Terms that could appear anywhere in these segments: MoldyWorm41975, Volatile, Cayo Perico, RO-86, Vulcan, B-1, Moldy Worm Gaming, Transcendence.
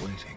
waiting.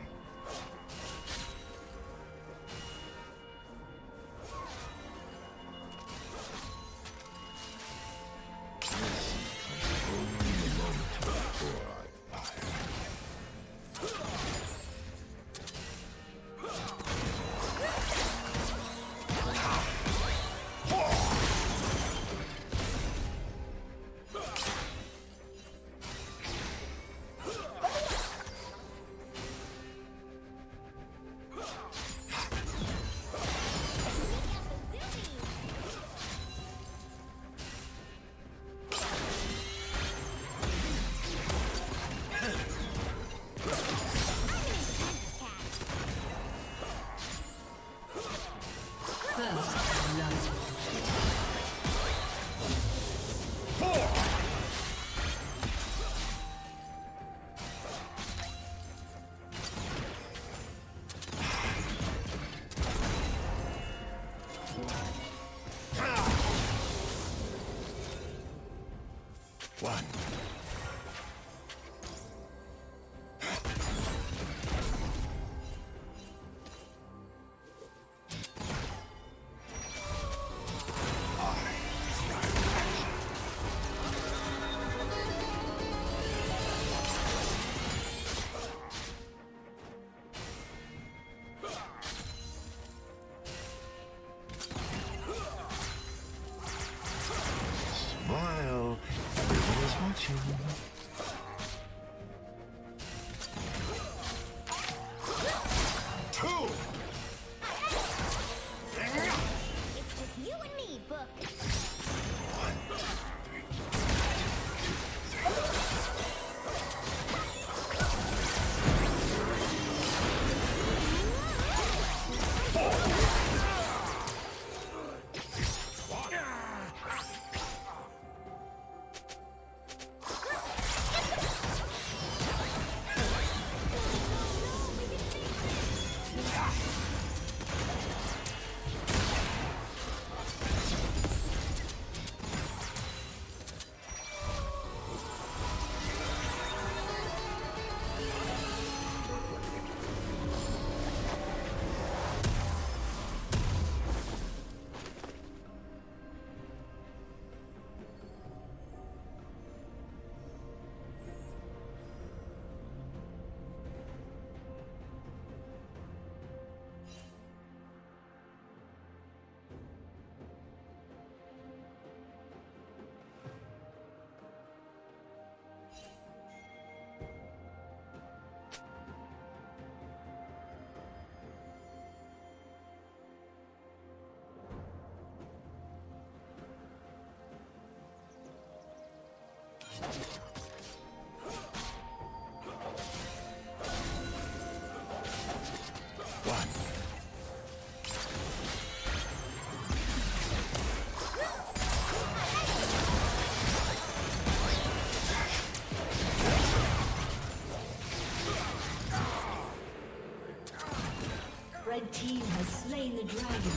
Red team has slain the dragon.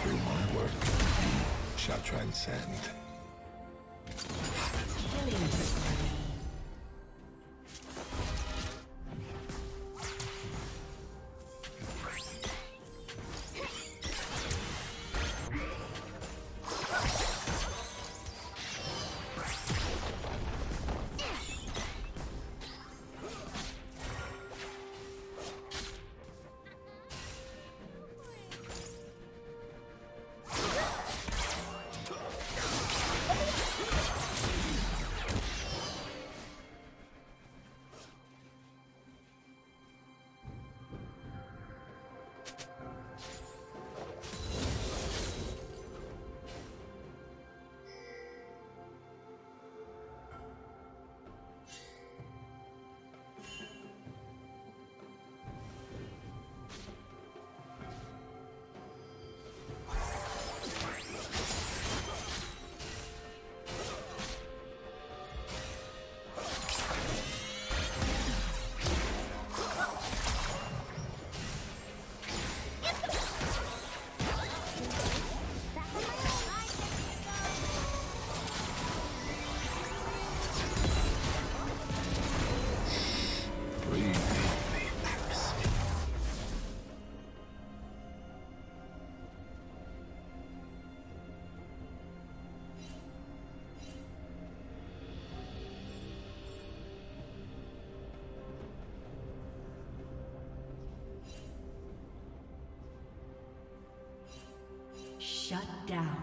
Through my work, you shall transcend. Shut down.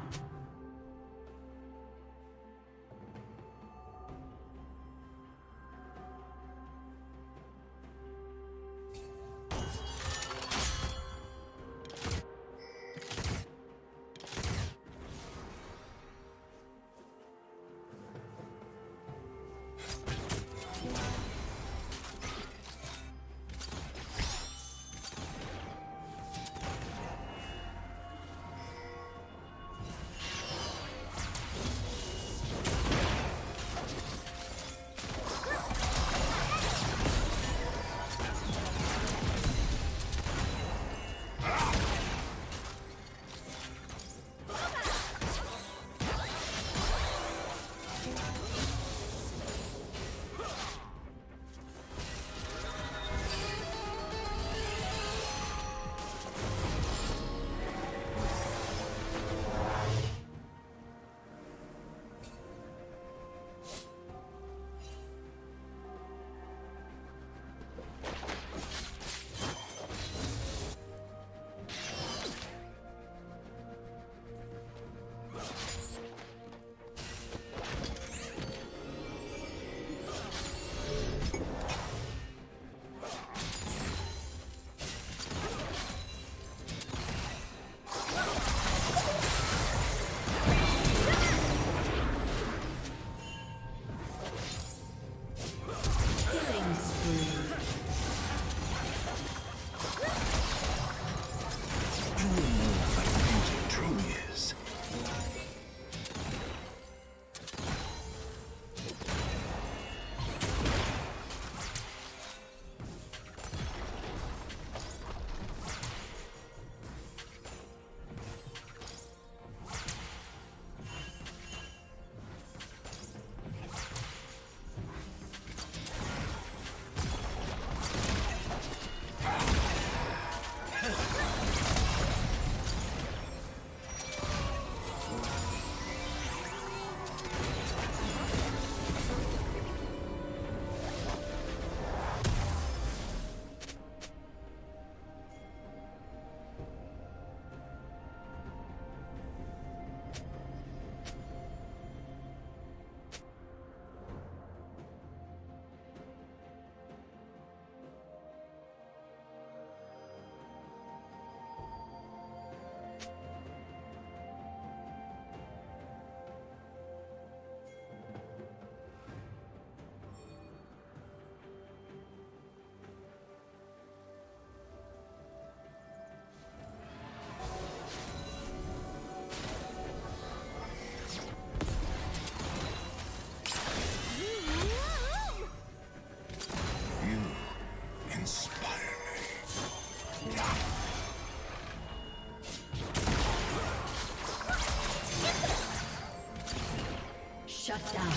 Shut down.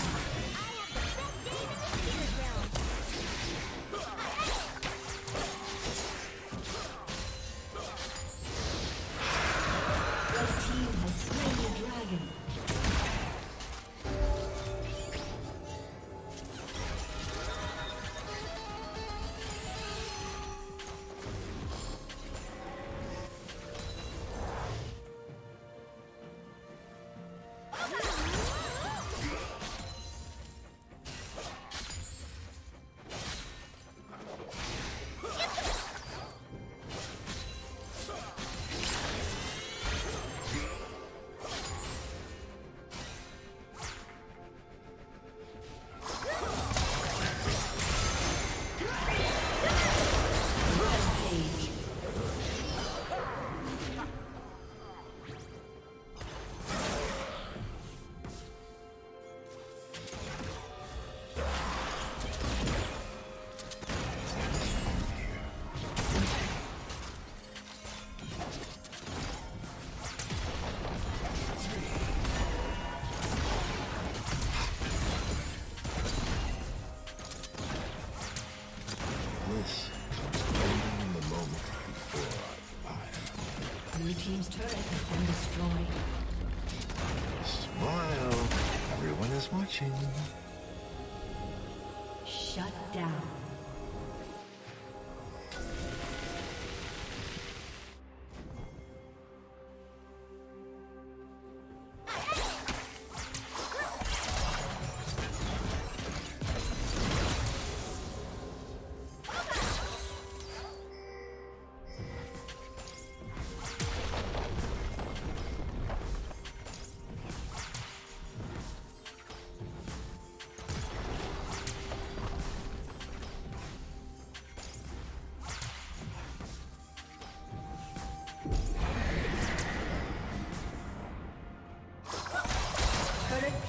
Team's turret has been destroyed. Smile. Everyone is watching. Shut down.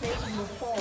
Taking the fall.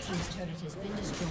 His turret has been destroyed.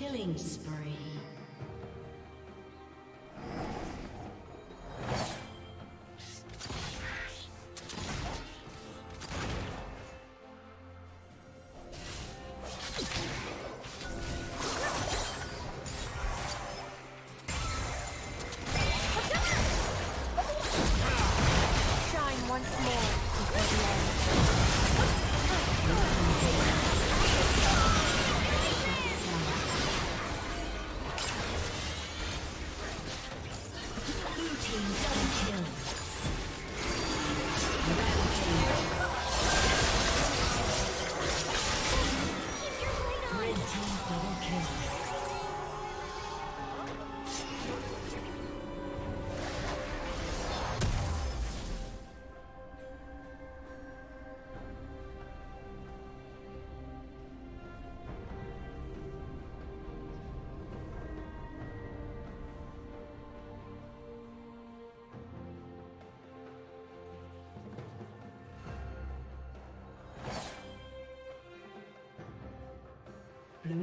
Killing spree. Blue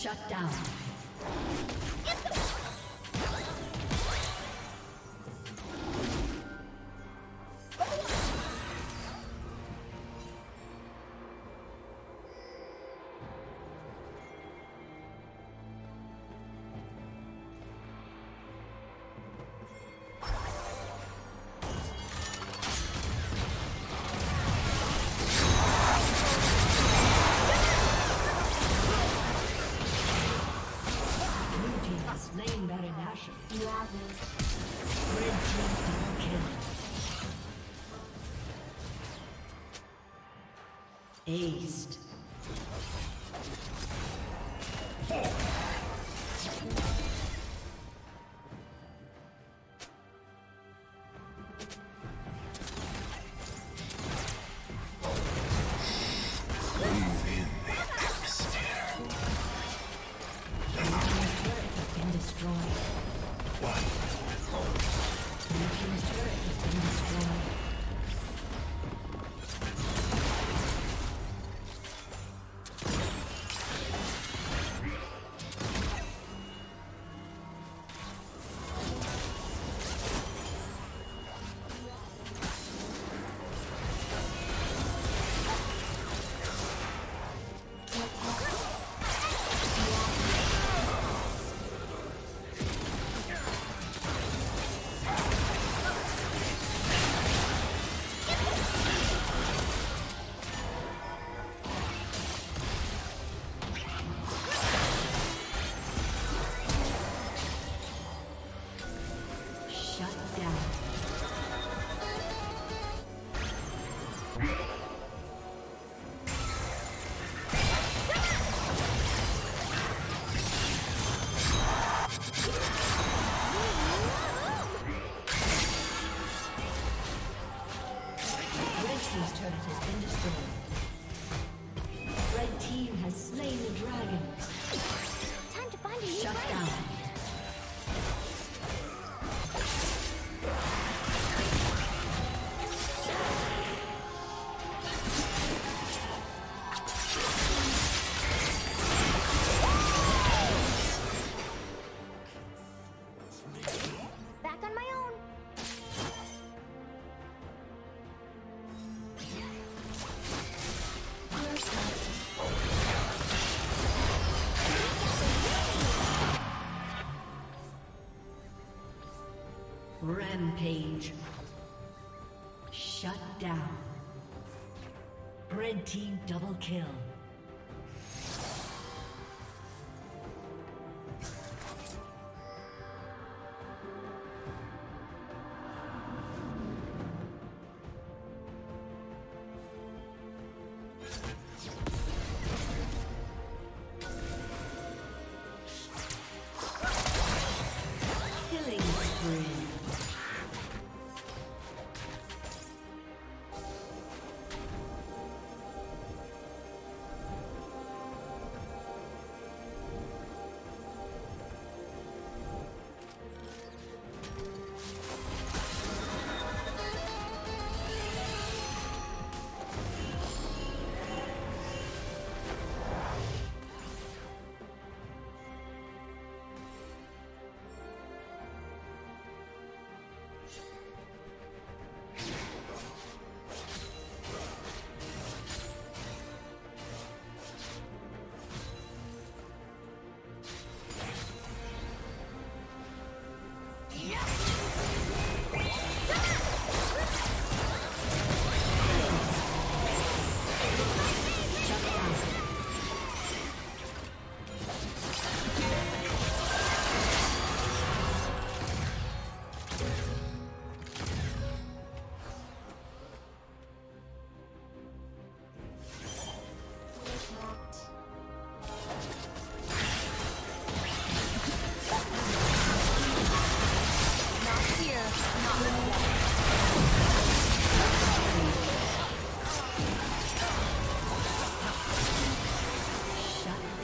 Shut down. Aced. Rampage. Shut down. Red team double kill.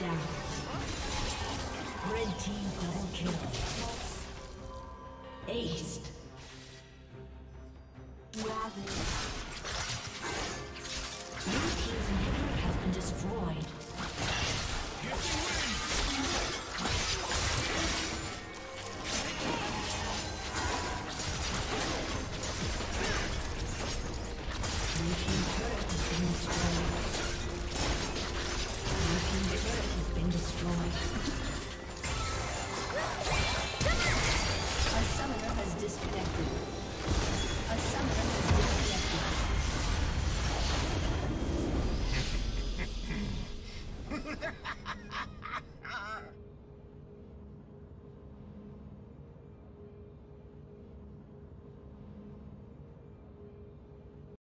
down. Red team double kill. Aced.